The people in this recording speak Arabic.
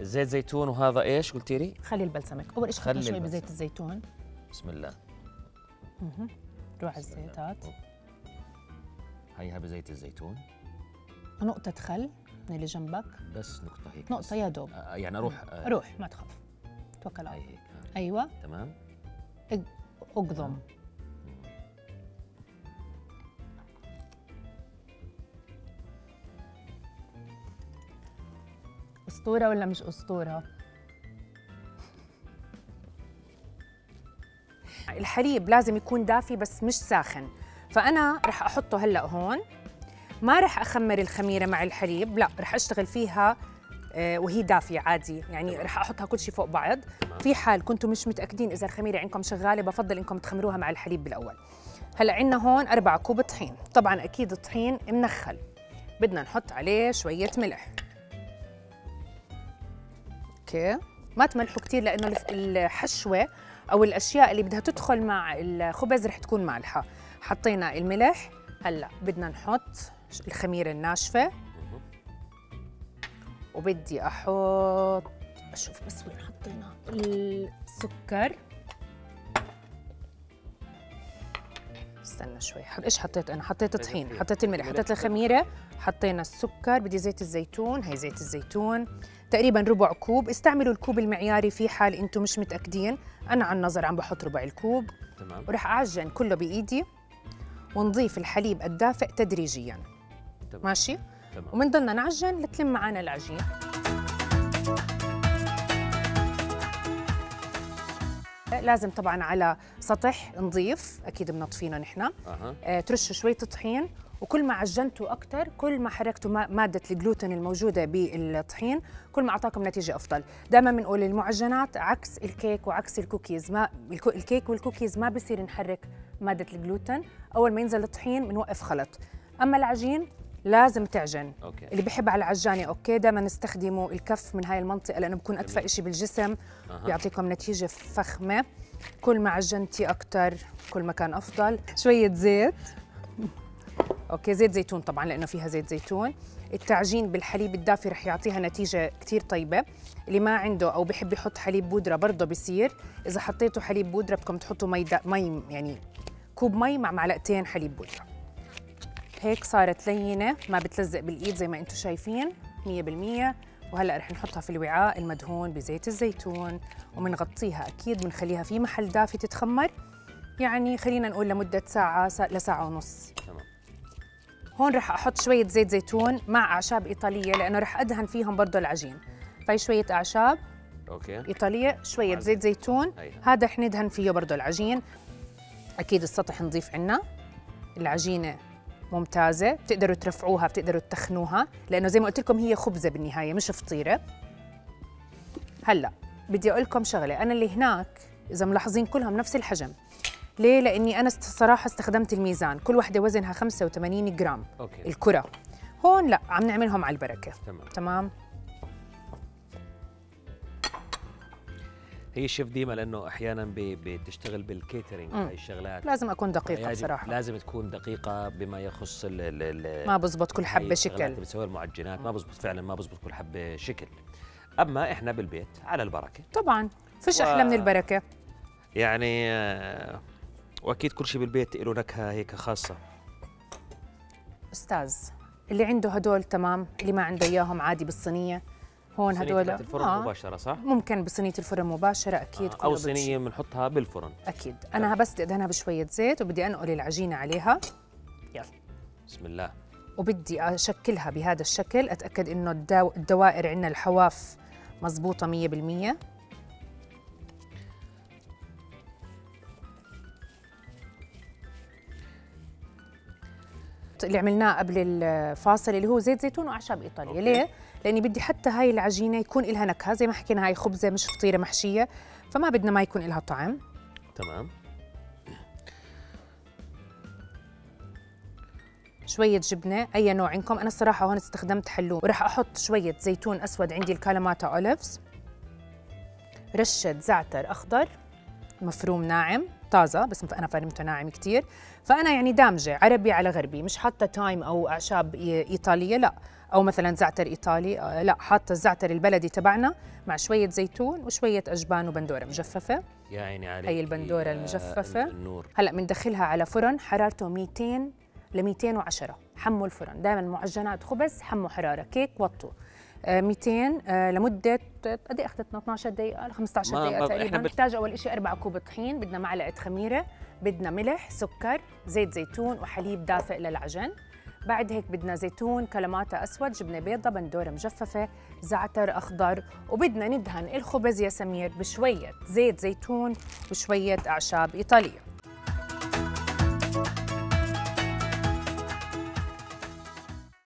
زيت زيتون، وهذا ايش قلتي لي؟ خلي البلسمك. اول شيء خلي شوي بزيت الزيتون. بسم الله. روح الزيتات. هيها بزيت الزيتون. نقطة خل من اللي جنبك. بس نقطة هيك. نقطة يا دوب. يعني اروح روح ما تخاف. توكل على الله. ايوه تمام. اقضم. أسطورة ولا مش أسطورة؟ الحليب لازم يكون دافي بس مش ساخن، فأنا رح أحطه هلأ هون. ما رح أخمر الخميرة مع الحليب، لا رح أشتغل فيها وهي دافية عادي، يعني رح أحطها كل شيء فوق بعض. في حال كنتم مش متأكدين إذا الخميرة عندكم شغالة، بفضل إنكم تخمروها مع الحليب بالأول. هلأ عندنا هون 4 كوب طحين، طبعاً أكيد الطحين منخل، بدنا نحط عليه شوية ملح. ما تملحوا كثير لانه الحشوه او الاشياء اللي بدها تدخل مع الخبز رح تكون مالحه. حطينا الملح، هلا بدنا نحط الخميره الناشفه، وبدي احط اشوف بس وين حطينا السكر. استنى شوي، ايش حطيت انا؟ حطيت طحين، حطيت الملح، حطيت الخميره، حطينا السكر، بدي زيت الزيتون. هي زيت الزيتون تقريبا 4 كوب، استعملوا الكوب المعياري في حال انتم مش متاكدين، انا عن نظر عم بحط 4 الكوب. تمام. وراح اعجن كله بايدي ونضيف الحليب الدافئ تدريجيا. تمام. ماشي. تمام. وبنضلنا نعجن لتلم معنا العجينه. لازم طبعا على سطح نظيف، اكيد بنطفينه نحن. ترشوا شويه طحين، وكل ما عجنتوا اكثر كل ما حركتوا ماده الجلوتين الموجوده بالطحين، كل ما اعطاكم نتيجه افضل. دائما بنقول المعجنات عكس الكيك وعكس الكوكيز، ما الكيك والكوكيز ما بصير نحرك ماده الجلوتين، اول ما ينزل الطحين بنوقف خلط. اما العجين لازم تعجن. أوكي. اللي بحب على العجانه اوكي، دائما نستخدموا الكف من هاي المنطقه لانه بكون ادفى شيء بالجسم. بيعطيكم نتيجه فخمه، كل ما عجنتي اكثر كل ما كان افضل. شويه زيت، اوكي زيت زيتون طبعا لانه فيها زيت زيتون. التعجين بالحليب الدافي رح يعطيها نتيجه كثير طيبه. اللي ما عنده او بحب يحط حليب بودره برضه بصير. اذا حطيتوا حليب بودره بدكم تحطوا مي يعني كوب مي مع 2 معلقتين حليب بودره. هيك صارت لينه ما بتلزق بالايد زي ما انتم شايفين 100%. وهلا رح نحطها في الوعاء المدهون بزيت الزيتون وبنغطيها، اكيد بنخليها في محل دافي تتخمر، يعني خلينا نقول لمده ساعه لساعه ونص. تمام. هون رح احط شويه زيت زيتون مع اعشاب ايطاليه لانه رح ادهن فيهم برضه العجين. فهي شويه اعشاب اوكي ايطاليه، شويه زيت زيتون، هذا رح ندهن فيه برضه العجين. اكيد السطح نضيف عنا. العجينه ممتازه، بتقدروا ترفعوها، بتقدروا تخنوها لانه زي ما قلت لكم هي خبزه بالنهايه مش فطيره. هلا بدي اقول لكم شغله، انا اللي هناك اذا ملاحظين كلهم نفس الحجم. ليه؟ لاني انا الصراحه استخدمت الميزان، كل وحده وزنها 85 جرام. أوكي. الكره هون لا عم نعملهم على البركه. تمام. تمام. هي شيف ديما لانه احيانا بتشتغل بالكيترينج هاي الشغلات، لازم اكون دقيقه بصراحه، لازم تكون دقيقه بما يخص ما بزبط كل حبه شكل، بتسوي المعجنات ما بزبط، فعلا ما بزبط كل حبه شكل. اما احنا بالبيت على البركه طبعا فيش احلى من البركه يعني، واكيد كل شيء بالبيت له نكهه هيك خاصه. استاذ اللي عنده هدول تمام، اللي ما عنده اياهم عادي بالصينيه. هون هدول صينية الفرن مباشرة صح؟ ممكن بصينية الفرن مباشرة أكيد. أو صينية بنحطها بالفرن. أكيد، أنا بس بدي أدهنها بشوية زيت وبدي أنقل العجينة عليها. يلا. بسم الله. وبدي أشكلها بهذا الشكل، أتأكد إنه الدوائر عندنا الحواف مضبوطة 100%. اللي عملناه قبل الفاصل اللي هو زيت زيتون وأعشاب إيطالية. أوكي. ليه؟ لأني بدي حتى هاي العجينة يكون إلها نكهة، زي ما حكينا هاي خبزة مش فطيرة محشية، فما بدنا ما يكون إلها طعم. تمام. شوية جبنة أي نوع عندكم، أنا الصراحة هون استخدمت حلوم، وراح أحط شوية زيتون أسود، عندي الكالاماتا أوليفز، رشة زعتر أخضر مفروم ناعم محتازه، بس انا متناعم كثير، فانا يعني دامجه عربي على غربي، مش حاطه تايم او اعشاب ايطاليه لا، او مثلا زعتر ايطالي لا، حاطه الزعتر البلدي تبعنا مع شويه زيتون وشويه اجبان وبندوره مجففه. يا عيني عليك، هي البندوره المجففه النور. هلا بندخلها على فرن حرارته 200 ل 210، حموا الفرن دائما، معجنات خبز حموا حراره، كيك وطوا 200 لمده قد ايه اخذتنا 12 دقيقه ل 15 دقيقه تقريبا. بنحتاج اول شيء 4 كوب طحين، بدنا معلقه خميره، بدنا ملح، سكر، زيت زيتون وحليب دافئ للعجن. بعد هيك بدنا زيتون، كلماتا اسود، جبنه بيضه، بندوره مجففه، زعتر اخضر، وبدنا ندهن الخبز يا سمير بشويه زيت زيتون وشويه اعشاب ايطاليه.